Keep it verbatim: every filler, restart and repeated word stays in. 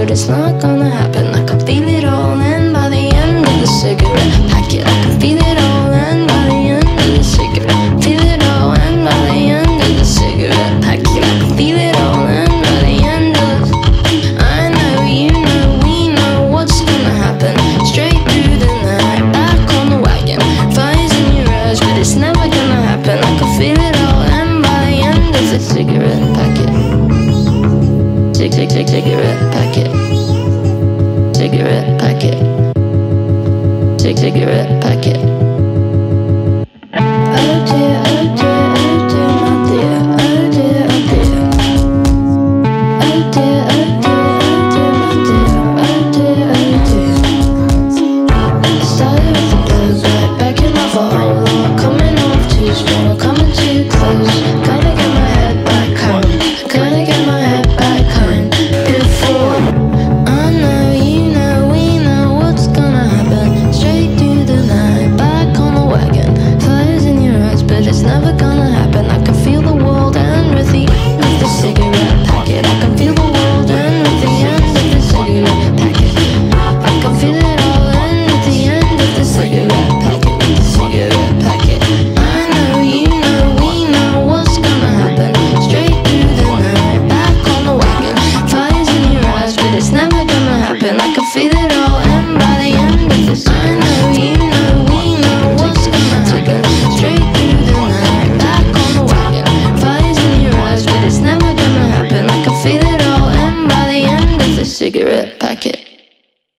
but it's not gonna happen. I can feel it all, and by the end of the cigarette packet, I can feel it all, and by the end of the cigarette, feel it all, and by the end of the cigarette packet, I can feel it all, and by the end of. I know, you know, we know what's gonna happen. Straight through the night, back on the wagon, fires in your eyes, but it's never gonna happen. I can feel it all, and by the end of the cigarette packet. Cigarette packet, cigarette packet, cigarette packet. Oh dear, oh dear.